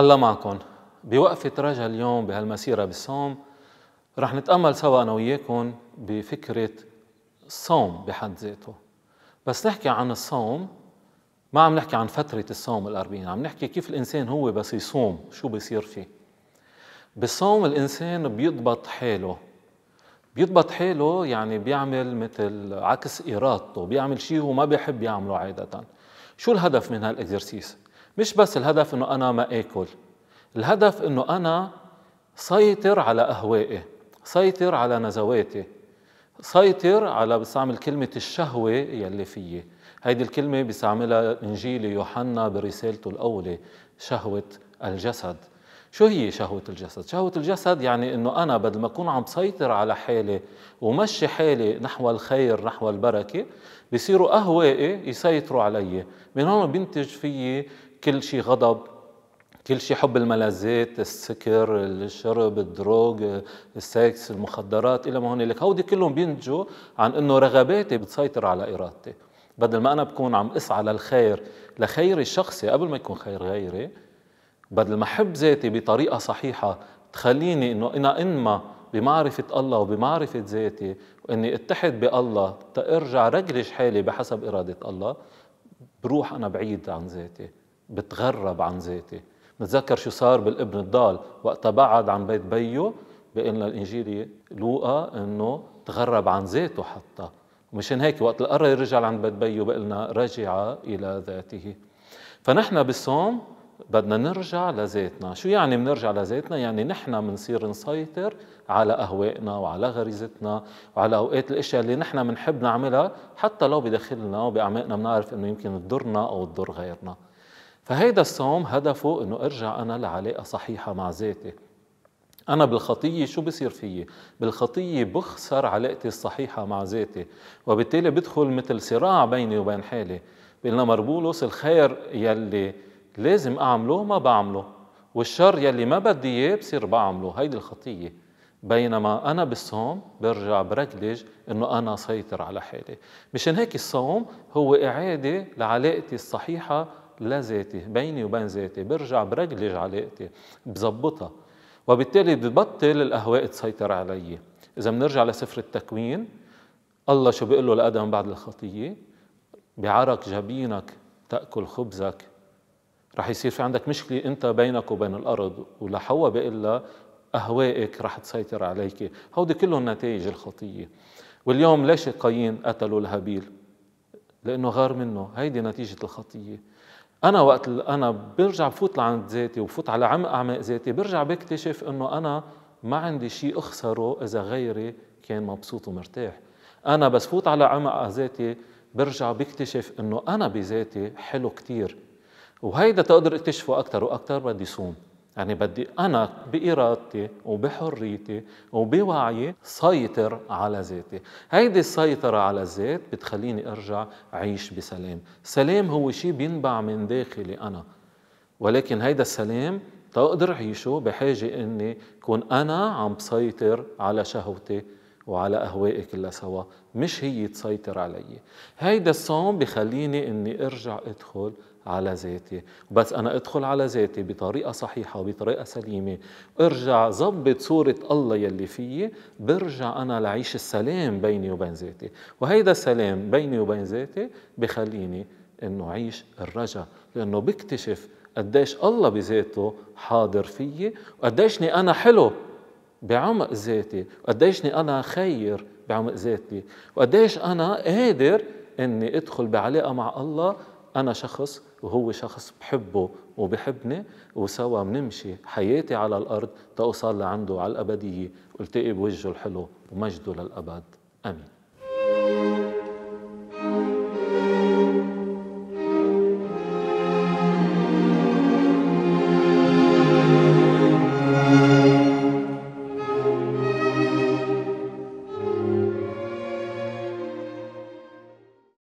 الله معكم. بوقفة رجا اليوم بهالمسيرة بالصوم رح نتأمل سوا أنا وياكم بفكرة الصوم بحد ذاته، بس نحكي عن الصوم ما عم نحكي عن فترة الصوم الأربعين، عم نحكي كيف الإنسان هو بس يصوم شو بيصير فيه. بالصوم الإنسان بيضبط حاله، بيضبط حاله يعني بيعمل مثل عكس إرادته، بيعمل شيء هو ما بيحب يعمله عادة. شو الهدف من هالإكزرسيس؟ مش بس الهدف إنه أنا ما آكل، الهدف إنه أنا سيطر على أهوائي، سيطر على نزواتي، سيطر على، بستعمل كلمة الشهوة يلي فيي، هيدي الكلمة بستعملها إنجيل يوحنا برسالته الأولى، شهوة الجسد. شو هي شهوة الجسد؟ شهوة الجسد يعني إنه أنا بدل ما أكون عم بسيطر على حالي ومشي حالي نحو الخير نحو البركة، بصيروا أهوائي يسيطروا علي، من هون بينتج فيي كل شيء غضب، كل شيء حب الملذات، السكر، الشرب، الدروغ، السكس، المخدرات، إلى ما هونالك. هودي كلهم بينتجوا عن إنه رغباتي بتسيطر على إرادتي، بدل ما أنا بكون عم أسعى للخير، لخيري الشخصي قبل ما يكون خير غيري، بدل ما أحب ذاتي بطريقة صحيحة تخليني إنه أنا إنما بمعرفة الله وبمعرفة ذاتي وإني أتحد بالله تأرجع رجلش حالي بحسب إرادة الله، بروح أنا بعيد عن ذاتي، بتغرب عن ذاتي. نتذكر شو صار بالابن الضال وقت بعد عن بيت بيو، بقلنا الإنجيلي لوقا إنه تغرب عن ذاته حتى، ومشان هيك وقت القرر يرجع لعند بيت بيو بقلنا رجع إلى ذاته. فنحن بالصوم بدنا نرجع لذاتنا. شو يعني بنرجع لذاتنا؟ يعني نحن بنصير نسيطر على أهوائنا وعلى غريزتنا وعلى أوقات الأشياء اللي نحن بنحب نعملها حتى لو بداخلنا وبأعماقنا بنعرف إنه يمكن تضرنا أو تضر غيرنا. فهيدا الصوم هدفه إنه أرجع أنا لعلاقة صحيحة مع ذاتي. أنا بالخطية شو بصير فيي؟ بالخطية بخسر علاقتي الصحيحة مع ذاتي، وبالتالي بدخل مثل صراع بيني وبين حالي. بقلنا مربولوس الخير يلي لازم أعمله ما بعمله، والشر يلي ما بدي إياه بصير بعمله، هيدي الخطية. بينما أنا بالصوم برجع برجلج إنه أنا سيطر على حالي. مشان هيك الصوم هو إعادة لعلاقتي الصحيحة لذاتي، بيني وبين ذاتي، برجع برجلج علاقتي، بظبطها، وبالتالي ببطل الأهواء تسيطر علي. إذا بنرجع لسفر التكوين، الله شو بيقول له لآدم بعد الخطية؟ بعرق جبينك تأكل خبزك. رح يصير في عندك مشكلة أنت بينك وبين الأرض، ولحواء بيقول لها أهوائك رح تسيطر عليك. هودي كلهم نتائج الخطية. واليوم ليش قايين قتلوا الهابيل؟ لأنه غار منه، هيدي نتيجة الخطية. أنا وقت أنا برجع بفوت لعند ذاتي وبفوت على عمق أعماق ذاتي، برجع بكتشف إنه أنا ما عندي شيء أخسره إذا غيري كان مبسوط ومرتاح. أنا بس فوت على عمق ذاتي برجع بكتشف إنه أنا بذاتي حلو كتير، وهيدا تقدر اكتشفه أكتر وأكتر. بدي صوم، يعني بدي أنا بإرادتي وبحريتي وبوعيي سيطر على ذاتي. هيدي السيطرة على الذات بتخليني أرجع عيش بسلام. السلام هو شيء بينبع من داخلي أنا، ولكن هيدا السلام تقدر عيشه بحاجة إني كون أنا عم بسيطر على شهوتي وعلى أهوائي كلها سوا، مش هي تسيطر علي. هيدا الصوم بخليني إني أرجع أدخل على ذاتي، بس أنا أدخل على ذاتي بطريقة صحيحة وبطريقة سليمة، أرجع ظبط صورة الله يلي فيي، برجع أنا لعيش السلام بيني وبين ذاتي، وهيدا السلام بيني وبين ذاتي بخليني إنه عيش الرجا، لأنه بكتشف قديش الله بذاته حاضر فيي، وقديشني أنا حلو بعمق ذاتي، وقديشني أنا خير بعمق ذاتي، وقديش أنا قادر إني أدخل بعلاقة مع الله. أنا شخص وهو شخص بحبه وبحبني، وسوا بنمشي حياتي على الأرض تأوصل لعنده على الأبدية، والتقي بوجهه الحلو ومجده للأبد. آمين.